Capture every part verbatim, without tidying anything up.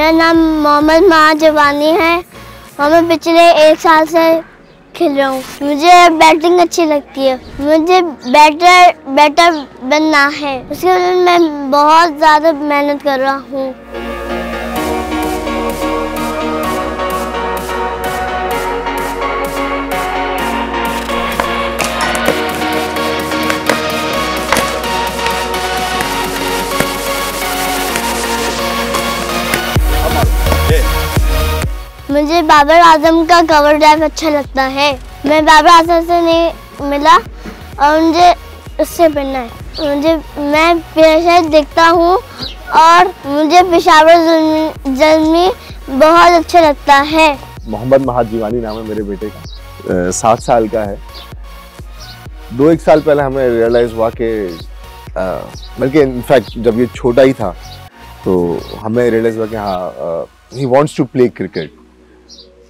मेरा नाम मोहम्मद माजवानी है और मैं पिछले एक साल से खेल रहा हूँ। मुझे बैटिंग अच्छी लगती है, मुझे बैटर बैटर बनना है, उसके लिए मैं बहुत ज़्यादा मेहनत कर रहा हूँ। मुझे बाबर आजम का कवर ड्राइव अच्छा लगता है। मैं बाबर आजम से नहीं मिला और मुझे उससे बनना है। मुझे मैं पेशावर देखता हूँ और मुझे पेशावर जर्मी बहुत अच्छा लगता है। मोहम्मद माजवानी नाम है मेरे बेटे का, सात साल का है। दो एक साल पहले हमें रियलाइज़ हुआ कि बल्कि इनफैक्ट जब ये छोटा ही था तो हमें रियलाइज़ हुआ कि हाँ, he wants to play cricket.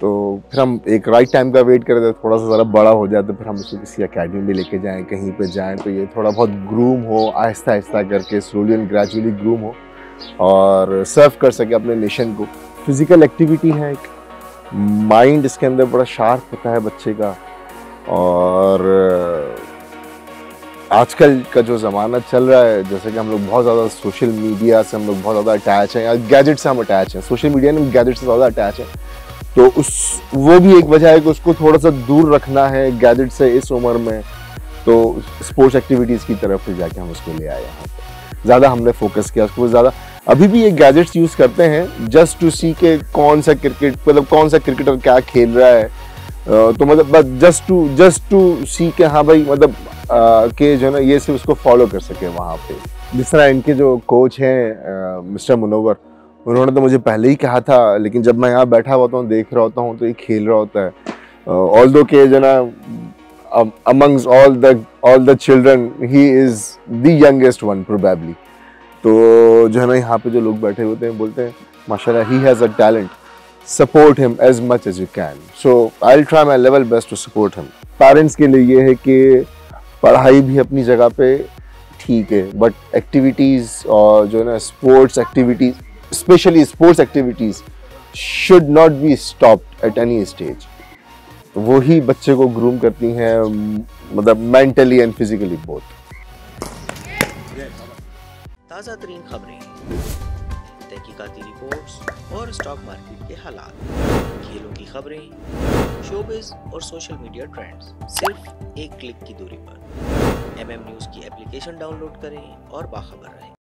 तो फिर हम एक राइट टाइम का वेट कर रहे थे, थोड़ा सा ज़रा बड़ा हो जाए तो फिर हम उसको किसी एकेडमी में लेके जाएं, कहीं पे जाएं तो ये थोड़ा बहुत ग्रूम हो, आहिस्ता आहिस्ता करके स्लोली एंड ग्रेजुअली ग्रूम हो और सर्व कर सके अपने नेशन को। फिज़िकल एक्टिविटी है, एक माइंड इसके अंदर बड़ा शार्प होता है बच्चे का। और आजकल का जो ज़माना चल रहा है, जैसे कि हम लोग बहुत ज़्यादा सोशल मीडिया से हम लोग बहुत ज़्यादा अटैच हैं या गैजेट से हम अटैच हैं, सोशल मीडिया में गैजेट से ज़्यादा अटैच हैं, तो उस वो भी एक वजह है कि उसको थोड़ा सा दूर रखना है गैजेट से इस उम्र में। तो स्पोर्ट्स एक्टिविटीज़ की तरफ ले जाके हम उसको ले आए, यहाँ पर ज़्यादा हमने फोकस किया उसको। ज़्यादा अभी भी ये गैजेट्स यूज़ करते हैं जस्ट टू सी के कौन सा क्रिकेट मतलब कौन सा क्रिकेटर क्या खेल रहा है, तो मतलब बस just to just to see के हाँ भाई, मतलब के जो है ना ये सिर्फ उसको फॉलो कर सके वहाँ पर। जिस तरह इनके जो कोच हैं मिस्टर मुनोवर, उन्होंने तो मुझे पहले ही कहा था, लेकिन जब मैं यहाँ बैठा होता हूँ देख रहा होता हूँ तो ये खेल रहा होता है। ऑल दो के जो ना amongst all the all the children he is the youngest one probably. तो जो है ना यहाँ पे जो लोग बैठे होते हैं बोलते हैं माशाल्लाह he has a talent, support him as much as you can. So I will try my level best to support him. Parents के लिए ये है कि पढ़ाई भी अपनी जगह पे ठीक है, बट एक्टिविटीज़ और जो है ना sports activities, specially sports activities should not be stopped at any stage. वो ही बच्चे को ग्रूम करती हैं, मतलब मेंटली एंड फिजिकली बोथ। ताज़ा तरीन खबरें, तहकीकाती रिपोर्ट्स और स्टॉक मार्केट के हालात, खेलों की खबरें, शोबिज़ और सोशल मीडिया ट्रेंड्स, सिर्फ एक क्लिक की दूरी पर। एम एम न्यूज़ की एप्लीकेशन डाउनलोड करें और बाखबर रहें।